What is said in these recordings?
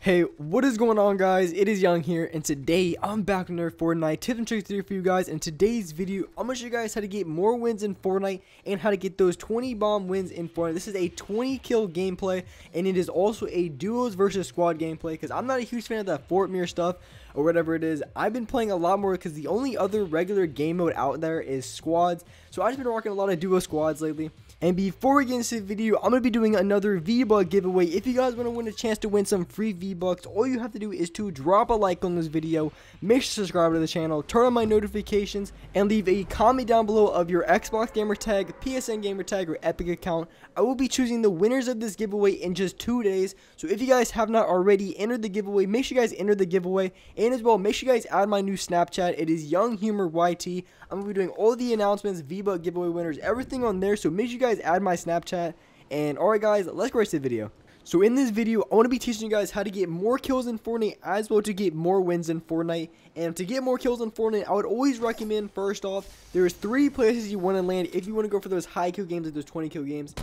Hey, what is going on, guys? It is Young here, and today I'm back on another Fortnite tips and tricks video for you guys. In today's video, I'm gonna show you guys how to get more wins in Fortnite and how to get those 20 bomb wins in Fortnite. This is a 20 kill gameplay, and it is also a duos versus squad gameplay because I'm not a huge fan of that Fort Mirror stuff or whatever it is. I've been playing a lot more because the only other regular game mode out there is squads, so I've just been rocking a lot of duo squads lately. And before we get into the video, I'm going to be doing another V-Buck giveaway. If you guys want to win a chance to win some free V-Bucks, all you have to do is to drop a like on this video, make sure to subscribe to the channel, turn on my notifications, and leave a comment down below of your Xbox Gamertag, PSN Gamertag, or Epic account. I will be choosing the winners of this giveaway in just 2 days, so if you guys have not already entered the giveaway, make sure you guys enter the giveaway, and as well, make sure you guys add my new Snapchat. It is YoungHumorYT. I'm going to be doing all the announcements, V-Buck giveaway winners, everything on there, so make sure you guys add my Snapchat. And alright guys, let's go right to the video. So in this video, I want to be teaching you guys how to get more kills in Fortnite as well to get more wins in Fortnite. And to get more kills in Fortnite, I would always recommend, first off, there's 3 places you want to land if you want to go for those high kill games, like those 20 kill games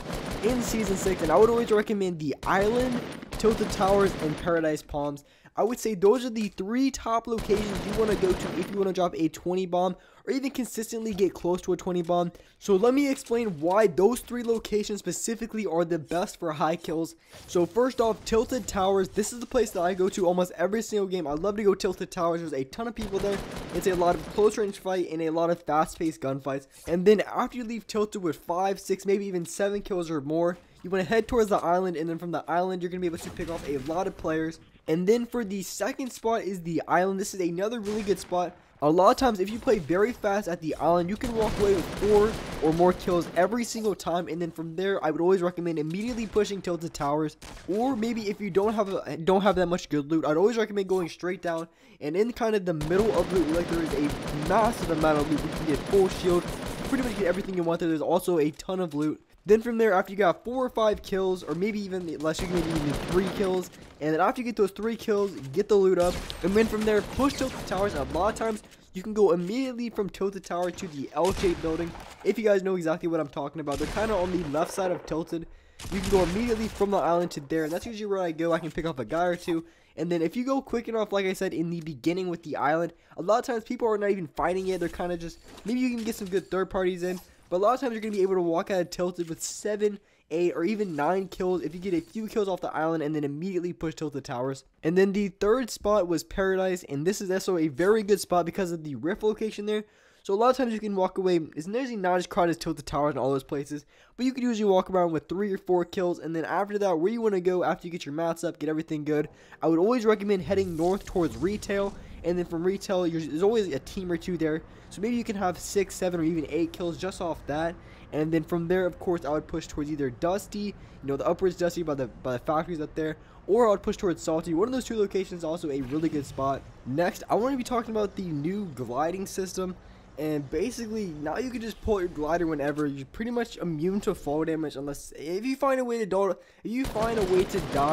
in Season 6. And I would always recommend the Island, Tilted Towers, and Paradise Palms. I would say those are the 3 top locations you want to go to if you want to drop a 20 bomb or even consistently get close to a 20 bomb. So let me explain why those 3 locations specifically are the best for high kills. So first off, Tilted Towers. This is the place that I go to almost every single game. I love to go Tilted Towers. There's a ton of people there. It's a lot of close range fight and a lot of fast paced gunfights. And then after you leave Tilted with 5, 6, maybe even 7 kills or more, you want to head towards the Island, and then from the Island you're going to be able to pick off a lot of players. And then for the second spot is the Island. This is another really good spot. A lot of times if you play very fast at the Island, you can walk away with 4 or more kills every single time. And then from there, I would always recommend immediately pushing Tilted Towers. Or maybe if you don't have that much good loot, I'd always recommend going straight down. And in kind of the middle of loot, like there is a massive amount of loot. You can get full shield, pretty much get everything you want there. There's also a ton of loot. Then from there, after you got 4 or 5 kills, or maybe even less, you can maybe even 3 kills. And then after you get those 3 kills, get the loot up. And then from there, push Tilted Towers. And a lot of times, you can go immediately from Tilted Tower to the L-shaped building. If you guys know exactly what I'm talking about, they're kind of on the left side of Tilted. You can go immediately from the Island to there. And that's usually where I go. I can pick up a guy or 2. And then if you go quick enough, like I said in the beginning with the Island, a lot of times people are not even fighting it. They're kind of just, maybe you can get some good third parties in. But a lot of times you're going to be able to walk out of Tilted with 7, 8, or even 9 kills if you get a few kills off the Island and then immediately push Tilted Towers. And then the third spot was Paradise, and this is also a very good spot because of the rift location there. So a lot of times you can walk away, it's usually not as crowded as Tilted Towers and all those places, but you can usually walk around with 3 or 4 kills. And then after that, where you want to go after you get your mats up, get everything good, I would always recommend heading north towards Retail. And then from Retail, there's always a team or 2 there. So maybe you can have 6, 7, or even 8 kills just off that. And then from there, of course, I would push towards either Dusty, you know, the upwards Dusty by the factories up there, or I would push towards Salty. One of those 2 locations is also a really good spot. Next, I want to be talking about the new gliding system. And basically, now you can just pull out your glider whenever. You're pretty much immune to fall damage unless if you find a way to die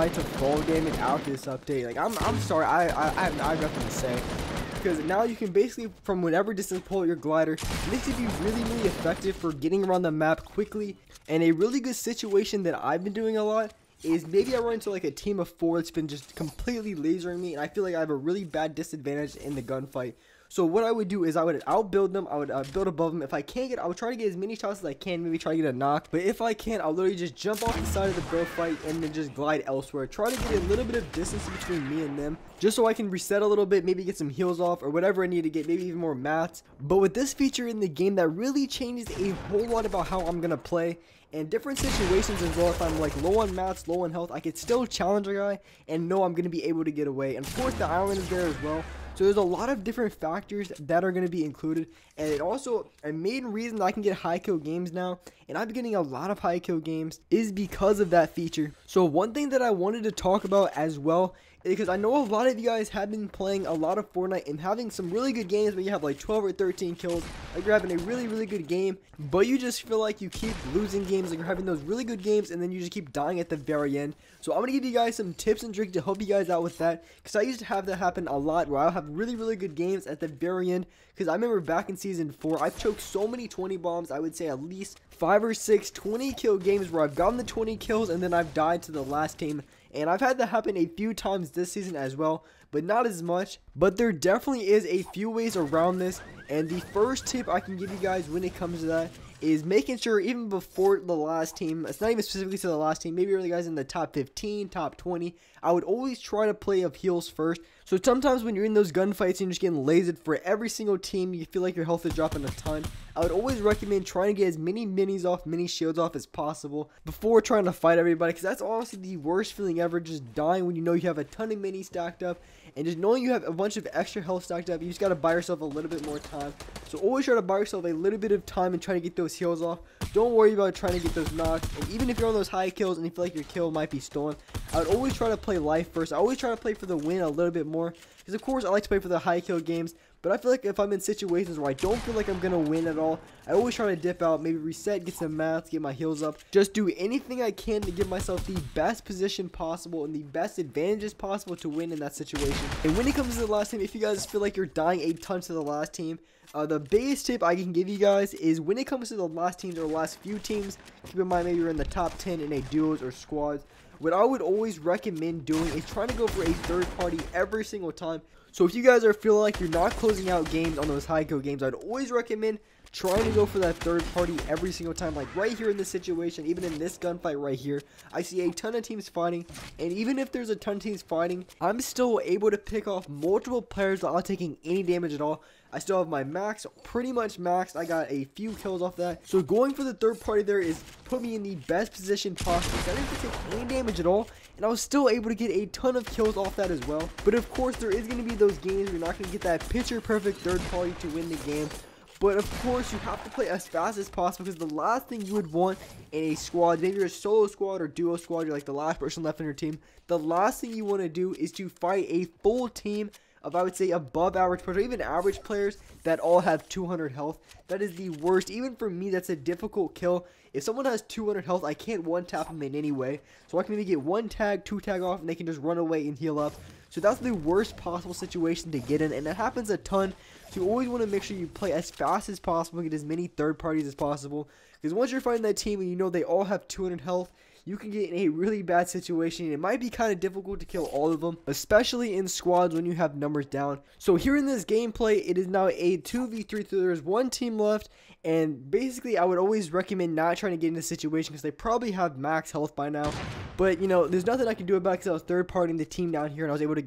to fall damage after this update. Like I'm sorry, I have nothing to say, because now you can basically from whatever distance pull out your glider. Makes it be really effective for getting around the map quickly. And a really good situation that I've been doing a lot is maybe I run into like a team of 4 that's been just completely lasering me, and I feel like I have a really bad disadvantage in the gunfight. So what I would do is I would outbuild them. I would build above them. If I can't get, I would try to get as many shots as I can. Maybe try to get a knock. But if I can't, I'll literally just jump off the side of the bro fight and then just glide elsewhere. Try to get a little bit of distance between me and them, just so I can reset a little bit. Maybe get some heals off or whatever I need to get. Maybe even more mats. But with this feature in the game, that really changes a whole lot about how I'm gonna play. And different situations as well, if I'm like low on mats, low on health, I could still challenge a guy and know I'm going to be able to get away. And of course the Island is there as well. So there's a lot of different factors that are going to be included. And it also, a main reason that I can get high kill games now, and I've been getting a lot of high kill games, is because of that feature. So one thing that I wanted to talk about as well, because I know a lot of you guys have been playing a lot of Fortnite and having some really good games where you have like 12 or 13 kills. Like you're having a really good game, but you just feel like you keep losing games. Like you're having those really good games and then you just keep dying at the very end. So I'm going to give you guys some tips and tricks to help you guys out with that, because I used to have that happen a lot where I'll have really good games at the very end. Because I remember back in Season 4, I've choked so many 20 bombs. I would say at least 5 or 6 20 kill games where I've gotten the 20 kills and then I've died to the last team. and I've had that happen a few times this season as well, but not as much. But there definitely is a few ways around this, and the first tip I can give you guys when it comes to that is making sure even before the last team, it's not even specifically to the last team, maybe really guys in the top 15, top 20, I would always try to play up heals first. So sometimes when you're in those gunfights and you're just getting lasered for every single team, you feel like your health is dropping a ton. I would always recommend trying to get as many minis off, mini shields off as possible before trying to fight everybody, because that's honestly the worst feeling ever, just dying when you know you have a ton of minis stacked up, and just knowing you have a bunch of extra health stacked up, you just got to buy yourself a little bit more time. So always try to buy yourself a little bit of time and try to get those heals off. Don't worry about trying to get those knocks, and even if you're on those high kills and you feel like your kill might be stolen, I would always try to play life first. I always try to play for the win a little bit more, because of course I like to play for the high kill games, but I feel like if I'm in situations where I don't feel like I'm going to win at all, I always try to dip out, maybe reset, get some mats, get my heals up. Just do anything I can to give myself the best position possible and the best advantages possible to win in that situation. And when it comes to the last team, if you guys feel like you're dying a ton to the last team, the biggest tip I can give you guys is when it comes to the last teams or last few teams, keep in mind maybe you're in the top 10 in a duos or squads. What I would always recommend doing is trying to go for a third party every single time. So if you guys are feeling like you're not closing out games on those high kill games, I'd always recommend trying to go for that third party every single time. Like right here in this situation, even in this gunfight right here, I see a ton of teams fighting, and even if there's a ton of teams fighting, I'm still able to pick off multiple players without taking any damage at all. I still have my max, pretty much maxed. I got a few kills off that. So going for the third party there is put me in the best position possible. I didn't take any damage at all, and I was still able to get a ton of kills off that as well. But of course, there is going to be those games where you're not going to get that picture perfect third party to win the game. But of course, you have to play as fast as possible, because the last thing you would want in a squad, maybe you're a solo squad or duo squad, you're like the last person left on your team, the last thing you want to do is to fight a full team of, I would say, above average players, or even average players that all have 200 health. That is the worst. Even for me, that's a difficult kill. If someone has 200 health, I can't one tap them in any way. So I can maybe get one tag, two tag off, and they can just run away and heal up. So that's the worst possible situation to get in, and that happens a ton. So you always want to make sure you play as fast as possible and get as many third parties as possible, because once you're fighting that team and you know they all have 200 health, you can get in a really bad situation. It might be kind of difficult to kill all of them, especially in squads when you have numbers down. So here in this gameplay, it is now a 2v3, so there's one team left, and basically I would always recommend not trying to get in this situation because they probably have max health by now. But you know, there's nothing I can do about it because I was third partying the team down here, and I was able to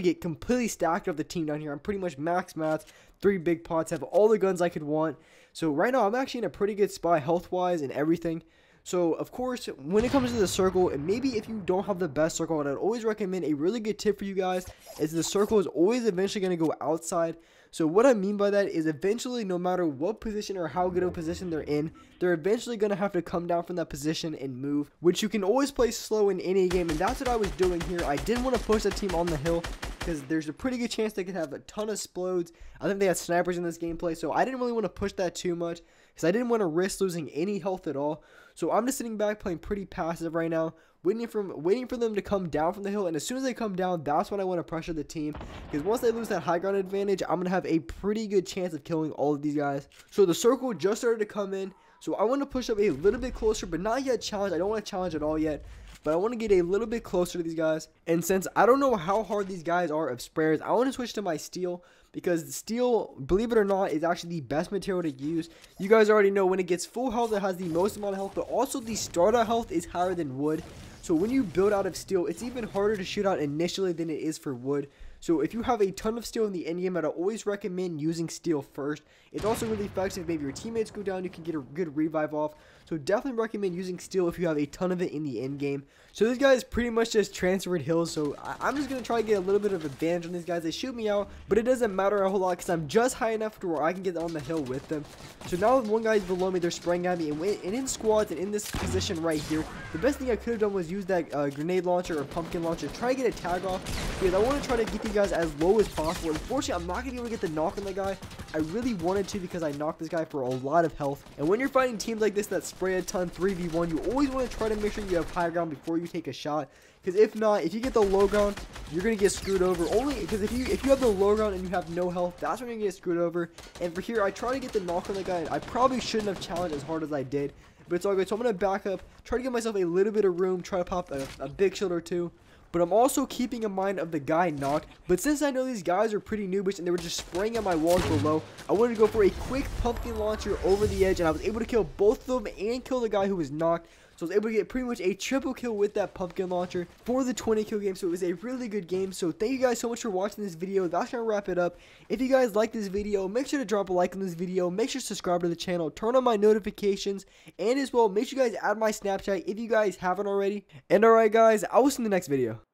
get completely stacked up the team down here. I'm pretty much max mats, 3 big pots, have all the guns I could want. So right now I'm actually in a pretty good spot health wise and everything. So, of course, when it comes to the circle, and maybe if you don't have the best circle, and I'd always recommend a really good tip for you guys, is the circle is always eventually going to go outside. So, what I mean by that is eventually, no matter what position or how good of a position they're in, they're eventually going to have to come down from that position and move, which you can always play slow in any game, and that's what I was doing here. I didn't want to push the team on the hill, because there's a pretty good chance they could have a ton of explodes. I think they had snipers in this gameplay, so I didn't really want to push that too much, because I didn't want to risk losing any health at all. So I'm just sitting back playing pretty passive right now, waiting for them to come down from the hill. And as soon as they come down, that's when I want to pressure the team, because once they lose that high ground advantage, I'm going to have a pretty good chance of killing all of these guys. So the circle just started to come in, so I want to push up a little bit closer, but not yet challenge. I don't want to challenge at all yet, but I want to get a little bit closer to these guys. And since I don't know how hard these guys are of sprayers, I want to switch to my steel, because steel, believe it or not, is actually the best material to use. You guys already know when it gets full health, it has the most amount of health, but also the starter health is higher than wood. So when you build out of steel, it's even harder to shoot out initially than it is for wood. So if you have a ton of steel in the end game, I'd always recommend using steel first. It's also really effective. Maybe your teammates go down, you can get a good revive off. So definitely recommend using steel if you have a ton of it in the end game. So this guy is pretty much just transferred hills, so I'm just going to try to get a little bit of advantage on these guys. They shoot me out, but it doesn't matter a whole lot because I'm just high enough to where I can get on the hill with them. So now one guy is below me, they're spraying at me, and in squads and in this position right here, the best thing I could have done was use that grenade launcher or pumpkin launcher, try to get a tag off, because I want to try to get you guys as low as possible. Unfortunately, I'm not going to be able to get the knock on the guy. I really wanted to because I knocked this guy for a lot of health. And when you're fighting teams like this that spray a ton 3v1, you always want to try to make sure you have high ground before you take a shot. Because if not, if you get the low ground, you're going to get screwed over. Only because if you have the low ground and you have no health, that's when you're going to get screwed over. And for here, I try to get the knock on the guy. And I probably shouldn't have challenged as hard as I did. But it's all good. So I'm going to back up, try to give myself a little bit of room, try to pop a big shield or two. But I'm also keeping in mind of the guy knocked. But since I know these guys are pretty noobish and they were just spraying at my walls below, I wanted to go for a quick pumpkin launcher over the edge. And I was able to kill both of them and kill the guy who was knocked. So I was able to get pretty much a triple kill with that pumpkin launcher for the 20 kill game. So it was a really good game. So thank you guys so much for watching this video. That's going to wrap it up. If you guys like this video, make sure to drop a like on this video. Make sure to subscribe to the channel. Turn on my notifications. And as well, make sure you guys add my Snapchat if you guys haven't already. And alright guys, I will see you in the next video.